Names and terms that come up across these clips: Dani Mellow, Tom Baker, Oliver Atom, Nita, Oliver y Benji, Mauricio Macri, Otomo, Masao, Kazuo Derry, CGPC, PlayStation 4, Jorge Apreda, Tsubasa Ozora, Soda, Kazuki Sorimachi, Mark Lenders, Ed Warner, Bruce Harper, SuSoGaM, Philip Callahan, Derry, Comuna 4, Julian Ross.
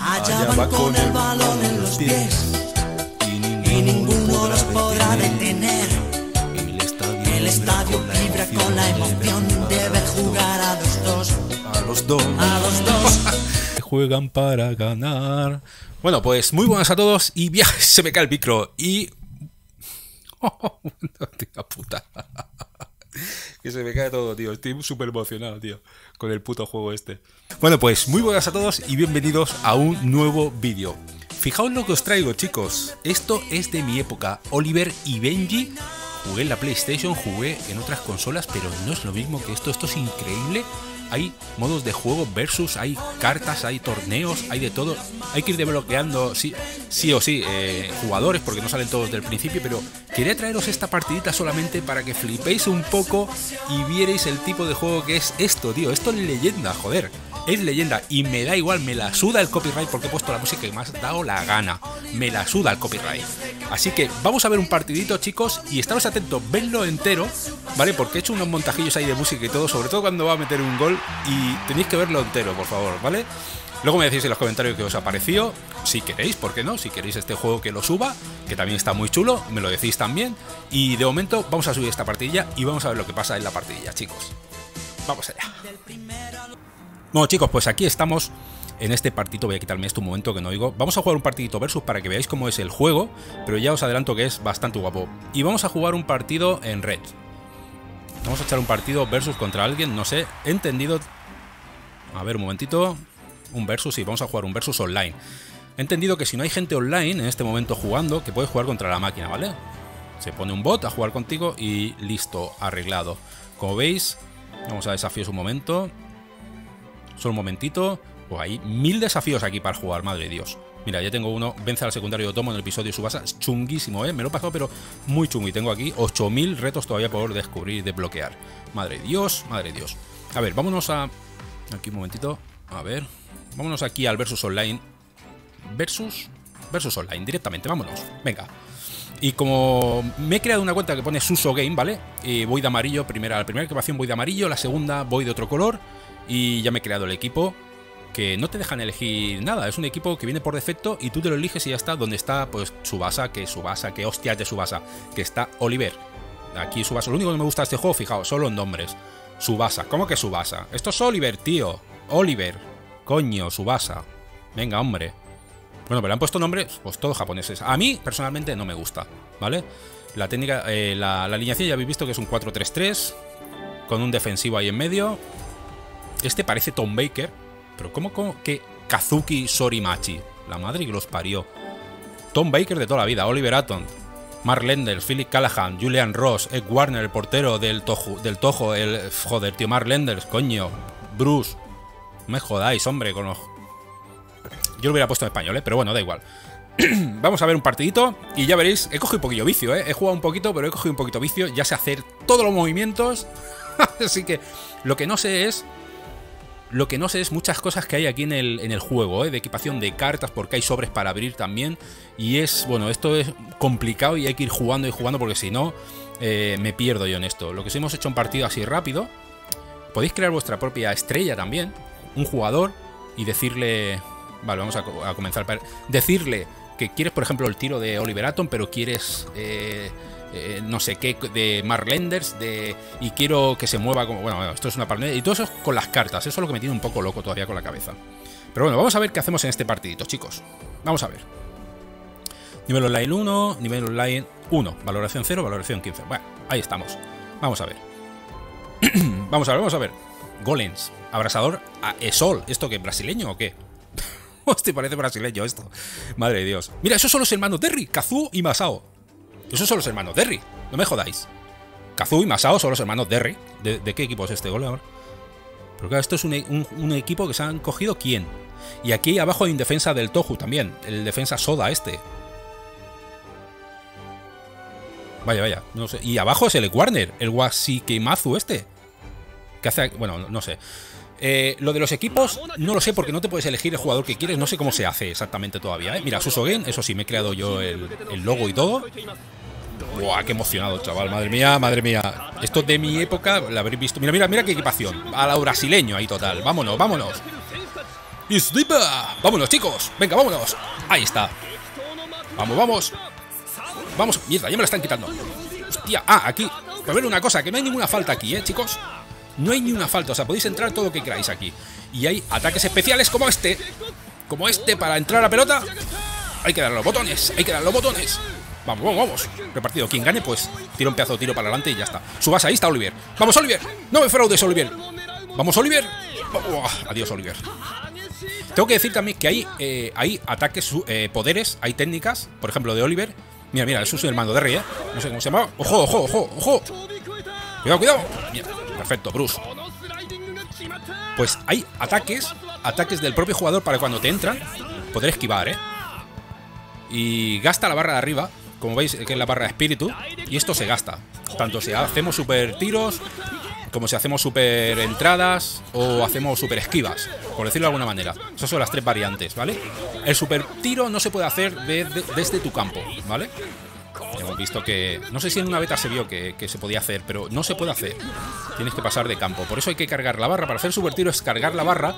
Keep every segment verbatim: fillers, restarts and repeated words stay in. allá van con el balón en los pies, y ninguno los podrá detener. El estadio vibra con la emoción de ver jugar a los dos, a los dos, a los dos, que juegan para ganar. Bueno, pues muy buenas a todos y viajes, se me cae el micro y... Oh, no, tío, puta. Que se me cae todo, tío. Estoy súper emocionado, tío, con el puto juego este. Bueno, pues muy buenas a todos y bienvenidos a un nuevo vídeo. Fijaos lo que os traigo, chicos. Esto es de mi época. Oliver y Benji. Jugué en la PlayStation, jugué en otras consolas, pero no es lo mismo que esto. Esto es increíble. Hay modos de juego versus, hay cartas, hay torneos, hay de todo. Hay que ir desbloqueando sí, sí o sí eh, jugadores, porque no salen todos del principio, pero quería traeros esta partidita solamente para que flipéis un poco y vierais el tipo de juego que es esto, tío. Esto es leyenda, joder. Es leyenda y me da igual, me la suda el copyright porque he puesto la música que me has dado la gana. Me la suda el copyright. Así que vamos a ver un partidito, chicos, y estaros atentos, vedlo entero, ¿vale? Porque he hecho unos montajillos ahí de música y todo, sobre todo cuando va a meter un gol. Y tenéis que verlo entero, por favor, ¿vale? Luego me decís en los comentarios que os ha parecido, si queréis, ¿por qué no? Si queréis este juego que lo suba, que también está muy chulo, me lo decís también. Y de momento vamos a subir esta partidilla y vamos a ver lo que pasa en la partidilla, chicos. Vamos allá. Bueno, chicos, pues aquí estamos en este partidito. Voy a quitarme esto un momento que no oigo. Vamos a jugar un partidito versus para que veáis cómo es el juego, pero ya os adelanto que es bastante guapo. Y vamos a jugar un partido en red. Vamos a echar un partido versus contra alguien, no sé, entendido... A ver, un momentito. Un versus, sí, vamos a jugar un versus online. He entendido que si no hay gente online en este momento jugando, que puedes jugar contra la máquina, ¿vale? Se pone un bot a jugar contigo y listo, arreglado. Como veis, vamos a desafíos un momento. Solo un momentito. Pues hay mil desafíos aquí para jugar, madre de Dios. Mira, ya tengo uno, vence al secundario de Otomo en el episodio Tsubasa, es chunguísimo, ¿eh? Me lo he pasado, pero muy chungo. Y tengo aquí ocho mil retos todavía por descubrir y desbloquear. Madre Dios, madre Dios. A ver, vámonos a... Aquí un momentito. A ver. Vámonos aquí al versus online. Versus... Versus online, directamente, vámonos. Venga. Y como me he creado una cuenta que pone Suso Game, ¿vale? Y voy de amarillo, primera, la primera equipación voy de amarillo, la segunda voy de otro color. Y ya me he creado el equipo, que no te dejan elegir nada, es un equipo que viene por defecto y tú te lo eliges y ya está, donde está pues Tsubasa, que Tsubasa, que hostias de Tsubasa, que está Oliver, aquí Tsubasa, lo único que me gusta de este juego, fijaos, son los nombres, Tsubasa, ¿cómo que Tsubasa? Esto es Oliver, tío, Oliver, coño, Tsubasa, venga hombre, bueno, pero le han puesto nombres, pues todos japoneses, a mí personalmente no me gusta, ¿vale? La técnica, eh, la, la alineación ya habéis visto que es un cuatro tres tres, con un defensivo ahí en medio, este parece Tom Baker. Pero ¿cómo, cómo que Kazuki Sorimachi? La madre que los parió. Tom Baker de toda la vida, Oliver Atom, Mark Lenders, Philip Callahan, Julian Ross, Ed Warner, el portero del Toho, del Toho, el... Joder, tío, Mark Lenders, coño. Bruce. No me jodáis, hombre, con los... Yo lo hubiera puesto en español, ¿eh? Pero bueno, da igual. Vamos a ver un partidito y ya veréis, he cogido un poquillo vicio, ¿eh? He jugado un poquito, pero he cogido un poquito vicio. Ya sé hacer todos los movimientos. Así que lo que no sé es... Lo que no sé es muchas cosas que hay aquí en el, en el juego, ¿eh? De equipación de cartas, porque hay sobres para abrir también. Y es, bueno, esto es complicado y hay que ir jugando y jugando porque si no, eh, me pierdo yo en esto. Lo que sí hemos hecho un partido así rápido, podéis crear vuestra propia estrella también, un jugador, y decirle... Vale, vamos a, a comenzar. Decirle que quieres, por ejemplo, el tiro de Oliver Atom, pero quieres... Eh, Eh, no sé qué, de Mark Lenders, de, y quiero que se mueva como... Bueno, esto es una partida, y todo eso con las cartas. Eso es lo que me tiene un poco loco todavía con la cabeza. Pero bueno, vamos a ver qué hacemos en este partidito, chicos. Vamos a ver. Nivel online uno, nivel online uno, valoración cero, valoración quince. Bueno, ahí estamos, vamos a ver. Vamos a ver, vamos a ver. Golems, abrasador a Esol. ¿Esto qué, brasileño o qué? Hostia, parece brasileño esto. Madre de Dios. Mira, esos son los hermanos Derry, Kazuo y Masao. Esos son los hermanos Derry, no me jodáis. Kazuo y Masao son los hermanos Derry. ¿De, de qué equipo es este gol ahora? Pero claro, esto es un, un, un equipo que se han cogido quién. Y aquí abajo hay un defensa del Tohu también. El defensa Soda este. Vaya, vaya, no sé. Y abajo es el Warner, el Wasikemazu este. Que hace... Bueno, no sé. Eh, lo de los equipos, no lo sé porque no te puedes elegir el jugador que quieres, no sé cómo se hace exactamente todavía, ¿eh? Mira, Suso Game, eso sí, me he creado yo el, el logo y todo. Buah, qué emocionado, chaval, madre mía, madre mía. Esto de mi época, lo habréis visto. Mira, mira, mira qué equipación, a la brasileño ahí total, vámonos, vámonos. y Slipa. Vámonos, chicos. Venga, vámonos. Ahí está. Vamos, vamos. Vamos. Mierda, ya me lo están quitando. Hostia. Ah, aquí. Pero ver una cosa, que no hay ninguna falta aquí, ¿eh, chicos? No hay ni una falta. O sea, podéis entrar todo lo que queráis aquí. Y hay ataques especiales como este. Como este para entrar a la pelota. Hay que dar los botones. Hay que dar los botones. Vamos, vamos, vamos. Repartido. Quien gane, pues tira un pedazo de tiro para adelante y ya está. Subas, ahí está Oliver. Vamos, Oliver. No me fraudes, Oliver. Vamos, Oliver. Oh, adiós, Oliver. Tengo que decir también que hay, eh, hay ataques, eh, poderes, hay técnicas. Por ejemplo, de Oliver. Mira, mira, eso es el mando de Derry, ¿eh? No sé cómo se llamaba. ¡Ojo, ojo, ojo, ojo! ¡Cuidado, cuidado! Mira, perfecto, Bruce. Pues hay ataques, ataques del propio jugador para cuando te entran poder esquivar, ¿eh? Y gasta la barra de arriba, como veis, que es la barra de espíritu. Y esto se gasta. Tanto si hacemos super tiros, como si hacemos super entradas o hacemos super esquivas, por decirlo de alguna manera. Esas son las tres variantes, ¿vale? El super tiro no se puede hacer de, de, desde tu campo, ¿vale? Hemos visto que... No sé si en una beta se vio que, que se podía hacer, pero no se puede hacer. Tienes que pasar de campo. Por eso hay que cargar la barra. Para hacer super tiro es cargar la barra,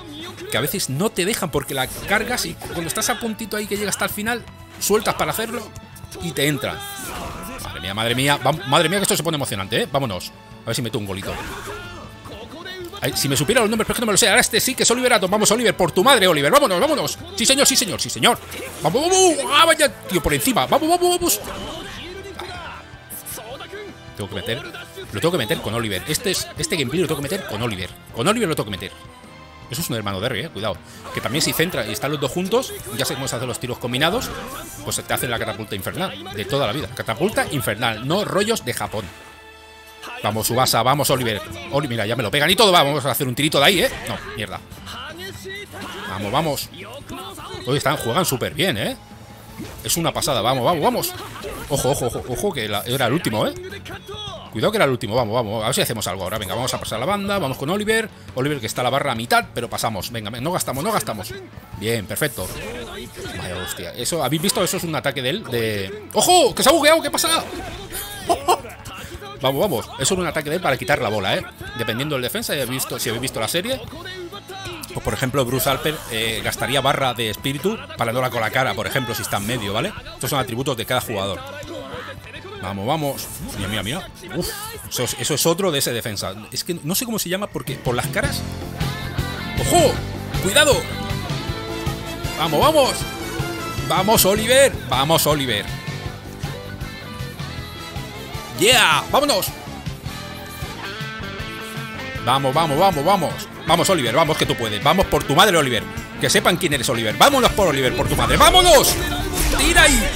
que a veces no te dejan porque la cargas y cuando estás a puntito ahí que llega hasta el final, sueltas para hacerlo y te entra. Madre mía, madre mía. Va, madre mía que esto se pone emocionante, ¿eh? Vámonos. A ver si meto un golito. Ay, si me supiera los nombres, pero es que no me lo sé. Ahora este sí que es Oliver Atom. Vamos, Oliver, por tu madre, Oliver. Vámonos, vámonos. Sí, señor, sí, señor, sí, señor. Vamos, vamos. Ah, vaya, tío, por encima. Vamos, vamos, vamos. Tengo que meter. Lo tengo que meter con Oliver. Este es este gameplay lo tengo que meter con Oliver. Con Oliver lo tengo que meter. Eso es un hermano Derry, eh. Cuidado. Que también si centra y están los dos juntos, ya sé cómo se hacen los tiros combinados, pues se te hacen la catapulta infernal. De toda la vida. Catapulta infernal. No rollos de Japón. Vamos, Tsubasa, vamos, Oliver. Oli, mira, ya me lo pegan y todo. Vamos a hacer un tirito de ahí, ¿eh? No, mierda. Vamos, vamos. Hoy están, juegan súper bien, ¿eh? Es una pasada, vamos, vamos, vamos. Ojo, ojo, ojo, ojo, que la, era el último, ¿eh? Cuidado que era el último, vamos, vamos. A ver si hacemos algo ahora. Venga, vamos a pasar la banda, vamos con Oliver. Oliver que está a la barra a mitad, pero pasamos. Venga, no gastamos, no gastamos. Bien, perfecto. Vaya hostia. Eso, ¿habéis visto? Eso es un ataque de él. De... ¡Ojo! ¡Que se ha bugueado! ¿Qué pasa? ¡Ojo! Vamos, vamos. Eso es un ataque de él para quitar la bola, ¿eh? Dependiendo del defensa, ya he visto, si habéis visto la serie. Pues, por ejemplo, Bruce Harper eh, gastaría barra de espíritu parándola con la cara, por ejemplo, si está en medio, ¿vale? Estos son atributos de cada jugador. Vamos, vamos. Mira, mira, mira. Uf, eso, es, eso es otro de ese defensa. Es que no sé cómo se llama porque por las caras... ¡Ojo! ¡Cuidado! ¡Vamos, vamos! ¡Vamos, Oliver! ¡Vamos, Oliver! ¡Yeah! ¡Vámonos! Vamos, vamos, vamos, vamos. Vamos, Oliver, vamos, que tú puedes. Vamos por tu madre, Oliver. Que sepan quién eres, Oliver. Vámonos por Oliver, por tu madre. ¡Vámonos! ¡Tira ahí!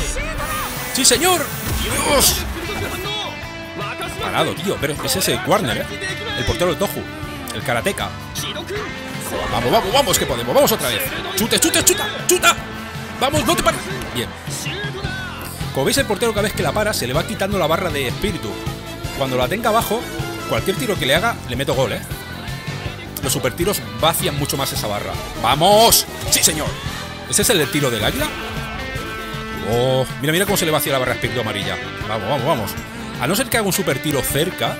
¡Sí, señor! ¡Dios! Parado, tío. Pero ese es el Warner, ¿eh? El portero del Doju. El karateka. Vamos, vamos, vamos, que podemos. Vamos otra vez. ¡Chute, chute, chuta! ¡Chuta! ¡Vamos, no te pares! Bien. Como veis, el portero cada vez que la para se le va quitando la barra de espíritu. Cuando la tenga abajo, cualquier tiro que le haga, le meto gol, ¿eh? Los super tiros vacian mucho más esa barra. ¡Vamos! ¡Sí, señor! ¿Ese es el del tiro del águila? ¡Oh! Mira, mira cómo se le vacía la barra de espíritu amarilla. Vamos, vamos, vamos. A no ser que haga un super tiro cerca,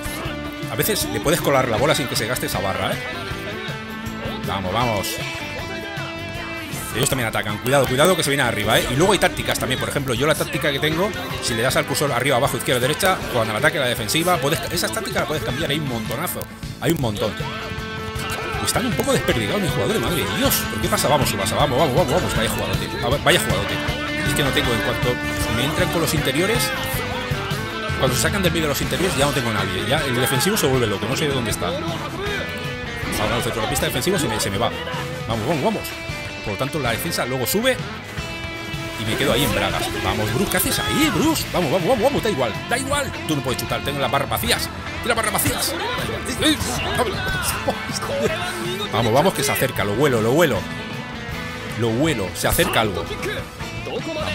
a veces le puedes colar la bola sin que se gaste esa barra, ¿eh? Vamos, vamos. Ellos también atacan. Cuidado, cuidado que se vienen arriba, ¿eh? Y luego hay tácticas también. Por ejemplo, yo la táctica que tengo, si le das al cursor arriba, abajo, izquierda, derecha, cuando al ataque, a la defensiva, puedes... esas tácticas las puedes cambiar. Hay un montonazo. Hay un montón. Están un poco desperdigados mis jugadores, madre de Dios. ¿Por qué pasa? Vamos, Tsubasa, vamos, vamos, vamos, vamos. Vaya jugadote. Vaya jugadote. Es que no tengo en cuanto... me entran con los interiores. Cuando se sacan del medio de los interiores ya no tengo nadie. Ya el defensivo se vuelve loco. No sé de dónde está. Ahora el centrocampista defensivo se me, se me va. Vamos, vamos, vamos. Por lo tanto, la defensa luego sube y me quedo ahí en bragas. Vamos, Bruce, ¿qué haces ahí, Bruce? Vamos, vamos, vamos, vamos, da igual, da igual. Tú no puedes chutar, tengo las barras vacías. Tira barras vacías. Vamos, vamos, que se acerca, lo vuelo, lo vuelo. Lo vuelo, se acerca algo.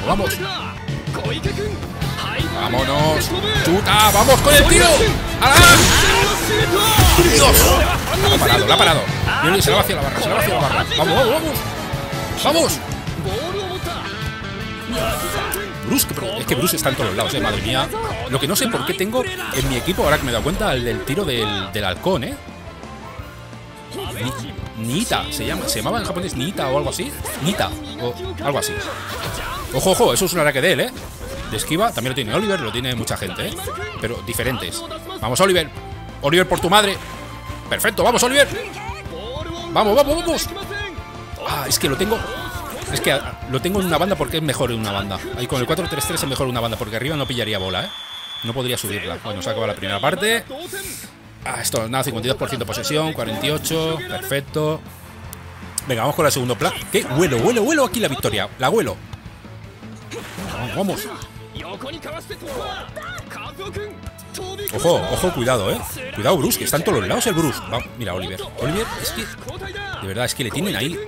Vamos, vamos. Vámonos. Chuta, vamos con el tiro. ¡Ah! ¡Dios! La ha parado, la ha parado. Se la va hacia la barra, se la va hacia la barra. Vamos, vamos, vamos. ¡Vamos! Bruce, es que Bruce está en todos lados, ¿eh? Madre mía. Lo que no sé por qué tengo en mi equipo, ahora que me he dado cuenta, el del tiro del, del halcón, ¿eh? Nita, se llama, se llamaba en japonés Nita o algo así. Nita, o algo así. Ojo, ojo, eso es un ataque de él, ¿eh? De esquiva, también lo tiene Oliver, lo tiene mucha gente, ¿eh? Pero diferentes. Vamos, Oliver. Oliver, por tu madre. Perfecto, vamos, Oliver. Vamos, vamos, vamos. Ah, es que lo tengo... Es que lo tengo en una banda porque es mejor en una banda. Ahí con el cuatro tres tres es mejor en una banda porque arriba no pillaría bola, ¿eh? No podría subirla. Bueno, se acaba la primera parte. Ah, esto, nada, cincuenta y dos por ciento posesión, cuarenta y ocho, perfecto. Venga, vamos con la segunda placa. ¿Qué? Huelo, huelo, huelo aquí la victoria. La huelo. Vamos. Ojo, ojo, cuidado, eh. Cuidado, Bruce, que está en todos los lados el Bruce. Va, mira, Oliver. Oliver, es que... De verdad, es que le tienen ahí...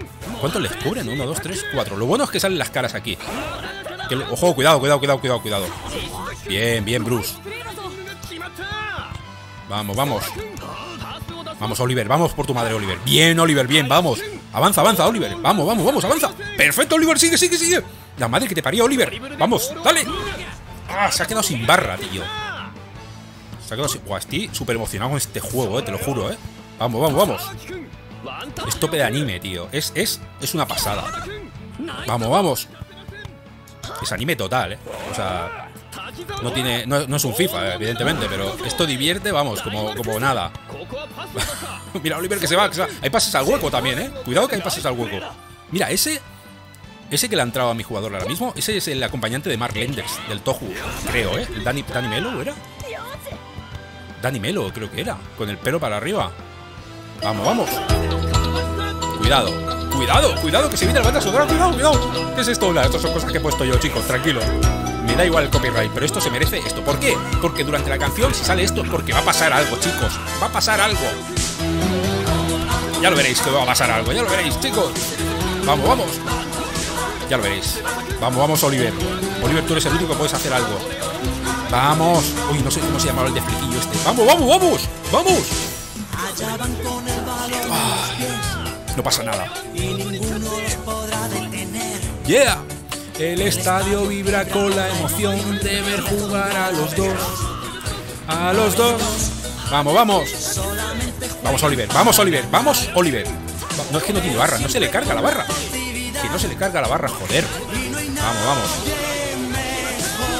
¿Cuántos les cubren? Uno, dos, tres, cuatro. Lo bueno es que salen las caras aquí. Que, ojo, cuidado, cuidado, cuidado, cuidado, cuidado. Bien, bien, Bruce. Vamos, vamos. Vamos, Oliver, vamos por tu madre, Oliver. Bien, Oliver, bien, vamos. Avanza, avanza, Oliver. Vamos, vamos, vamos, avanza. Perfecto, Oliver, sigue, sigue, sigue. La madre que te parió, Oliver. Vamos, dale. Ah, se ha quedado sin barra, tío. Se ha quedado sin... Buah, estoy súper emocionado con este juego, eh, te lo juro, eh. Vamos, vamos, vamos. Es tope de anime, tío. Es, es, es una pasada. Vamos, vamos. Es anime total, eh. O sea... No tiene, no, no es un FIFA, evidentemente, pero esto divierte, vamos, como, como nada. Mira, Oliver, que se va, que se va. Hay pases al hueco también, eh. Cuidado que hay pases al hueco. Mira, ese ese que le ha entrado a mi jugador ahora mismo, ese es el acompañante de Mark Lenders, del Tohu, creo, eh. El Dani, Dani Mellow, ¿era? Dani Mellow, creo que era. Con el pelo para arriba. Vamos, vamos. Cuidado, cuidado, cuidado, que se viene el banda sonora. Cuidado, cuidado. ¿Qué es esto? Hola, estas son cosas que he puesto yo, chicos, tranquilo. Me da igual el copyright, pero esto se merece esto. ¿Por qué? Porque durante la canción, si sale esto, es porque va a pasar algo, chicos. Va a pasar algo. Ya lo veréis que va a pasar algo. Ya lo veréis, chicos. Vamos, vamos. Ya lo veréis. Vamos, vamos, Oliver. Oliver, tú eres el único que puedes hacer algo. Vamos. Uy, no sé cómo se llamaba el de flequillo este. Vamos, vamos, vamos. Vamos. Ay, no pasa nada. Yeah. El estadio vibra con la emoción de ver jugar a los dos. A los dos. Vamos, vamos. Vamos, Oliver. Vamos, Oliver. Vamos, Oliver. No, es que no tiene barra. No se le carga la barra. Que no se le carga la barra, joder. Vamos, vamos.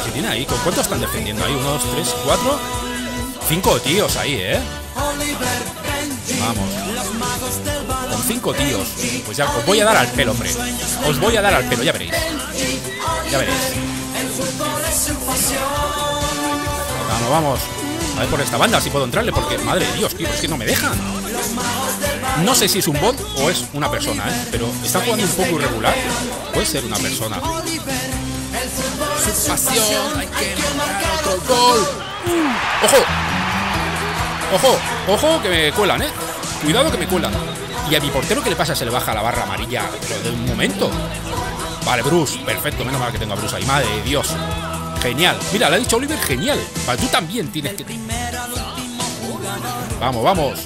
¿Qué tiene ahí? ¿Con cuántos están defendiendo ahí? Uno, dos, tres, cuatro. Cinco tíos ahí, ¿eh? Vamos. Con cinco tíos. Pues ya os voy a dar al pelo, hombre. Os voy a dar al pelo, ya veréis. Ya veréis. Vamos, vamos. A ver por esta banda si puedo entrarle, porque madre de Dios, tío, es que no me dejan. No sé si es un bot o es una persona, ¿eh? Pero está jugando un poco irregular. Puede ser una persona. Su pasión, hay que marcar otro gol. ¡Ojo! ¡Ojo! ¡Ojo! Que me cuelan, ¿eh? Cuidado que me cuelan. Y a mi portero, ¿qué le pasa? Se le baja la barra amarilla, pero de un momento. Vale, Bruce, perfecto, menos mal que tengo a Bruce ahí, madre de Dios. Genial, mira, le ha dicho Oliver, genial. Tú también tienes que... Vamos, vamos.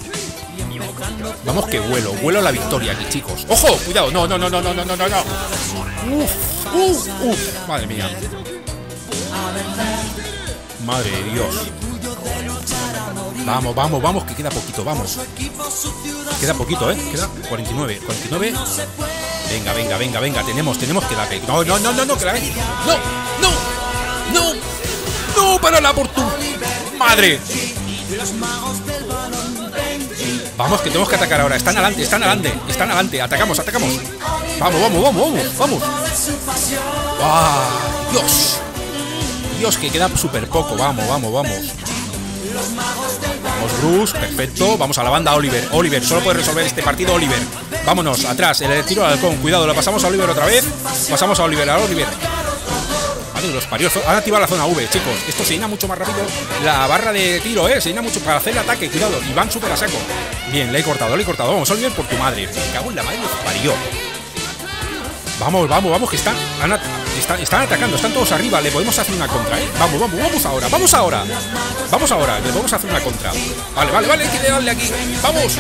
Vamos que vuelo, vuelo la victoria aquí, chicos. ¡Ojo! Cuidado, no, no, no, no, no, no, no, no. Uf, uf, uf, madre mía. Madre de Dios. Vamos, vamos, vamos, que queda poquito, vamos. Queda poquito, ¿eh? Queda cuarenta y nueve, cuarenta y nueve. Venga, venga, venga, venga, tenemos, tenemos que darle. No, no, no, no, no, que la ve. No, no, no, no, para la por tu madre. Vamos, que tenemos que atacar ahora. Están adelante, están adelante, están adelante. Atacamos, atacamos. Vamos, vamos, vamos, vamos, vamos. ¡Ah, Dios! Dios, que queda súper poco. Vamos, vamos, vamos. Vamos, Bruce, perfecto. Vamos a la banda, Oliver. Oliver, solo puede resolver este partido, Oliver. Vámonos, atrás, el tiro al halcón. Cuidado, lo pasamos a Oliver otra vez. Pasamos a Oliver, a Oliver. Madre, los parios. Han activado la zona V, chicos. Esto se llena mucho más rápido. La barra de tiro, eh. Se llena mucho para hacer el ataque. Cuidado, y van súper a saco. Bien, le he cortado, le he cortado. Vamos, Oliver, por tu madre. Me cago en la madre, los parió. Vamos, vamos, vamos, que están, han at están, están atacando, están todos arriba. Le podemos hacer una contra, ¿eh? Vamos, vamos, vamos ahora, vamos ahora. Vamos ahora, le podemos hacer una contra. Vale, vale, vale, hay que darle aquí. Vamos.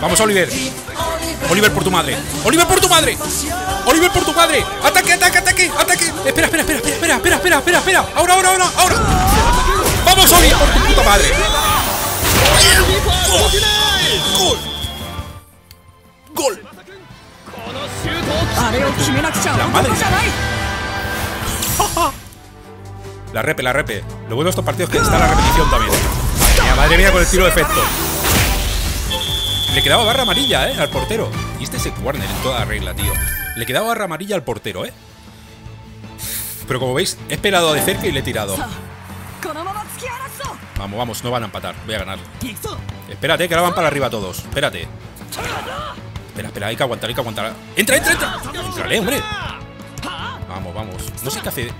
Vamos, Oliver. Oliver, por tu madre. Oliver, por tu madre. Oliver, por tu madre. Ataque, ataque, ataque, ataque. Espera, espera, espera, espera, espera, espera, espera, espera. Ahora, ahora, ahora, ahora. Vamos, Oliver, por tu puta madre. ¡Gol! ¡La madre! La repe, la repe. Lo bueno de estos partidos es que está la repetición también. Madre mía, madre mía con el tiro de efecto. Le quedaba barra amarilla, eh, al portero. Y este es Ed Warner en toda regla, tío. Le quedaba barra amarilla al portero, eh. Pero como veis, he esperado de cerca y le he tirado. Vamos, vamos, no van a empatar. Voy a ganar. Espérate, que ahora van para arriba todos. Espérate. Espera, espera, hay que aguantar, hay que aguantar. ¡Entra, entra, entra! ¡Entrale, hombre! Vamos, vamos. No sé qué hace.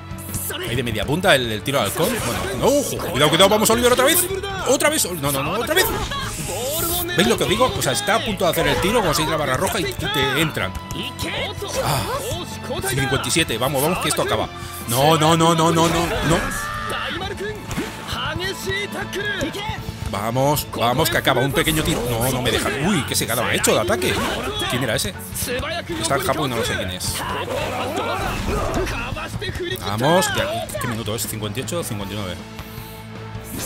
Ahí de media punta el, el tiro al halcón. Bueno, no, ojo. Cuidado, cuidado, vamos a olvidar otra vez. Otra vez. No, no, no, otra vez. ¿Veis lo que os digo? O sea, está a punto de hacer el tiro, conseguir la barra roja y te entran. Ah, cincuenta y siete, vamos, vamos, que esto acaba. No, no, no, no, no, no, no. Vamos, vamos, que acaba un pequeño tiro. No, no me dejan. Uy, qué se ha hecho de ataque. ¿Quién era ese? Está en Japón, no lo sé quién es. Vamos, ¿qué, qué minuto es? cincuenta y ocho, cincuenta y nueve.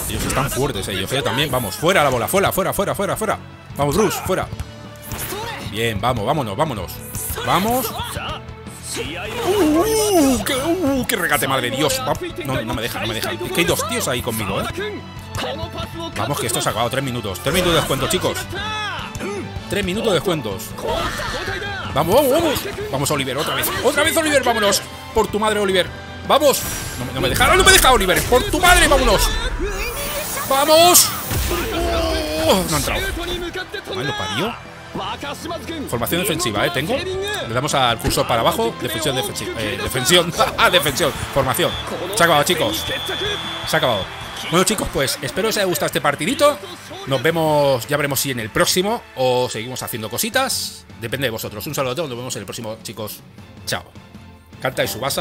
Ellos están fuertes, ellos eh. también. Vamos, fuera la bola, fuera, fuera, fuera, fuera, fuera. Vamos, Bruce, fuera. Bien, vamos, vámonos, vámonos. Vamos. Uh, qué, uh, qué regate, madre de Dios. No, no me deja, no me deja. Es que hay dos tíos ahí conmigo, eh. Vamos, que esto se ha acabado. Tres minutos. Tres minutos de descuento, chicos. Tres minutos de descuentos. Vamos, vamos, vamos. Vamos, Oliver, otra vez. Otra vez, Oliver, vámonos. Por tu madre, Oliver. Vamos. No me, no me deja, no me deja, Oliver. Por tu madre, vámonos. Vamos. Oh, no ha entrado. Ay, lo parió. Formación defensiva, ¿eh? Tengo. Le damos al cursor para abajo. Defensión, defensiva. Eh, defensión. Ah, defensión. Formación. Se ha acabado, chicos. Se ha acabado. Bueno, chicos, pues espero que os haya gustado este partidito. Nos vemos, ya veremos si en el próximo o seguimos haciendo cositas. Depende de vosotros. Un saludo a todos, nos vemos en el próximo, chicos. Chao. Canta Tsubasa.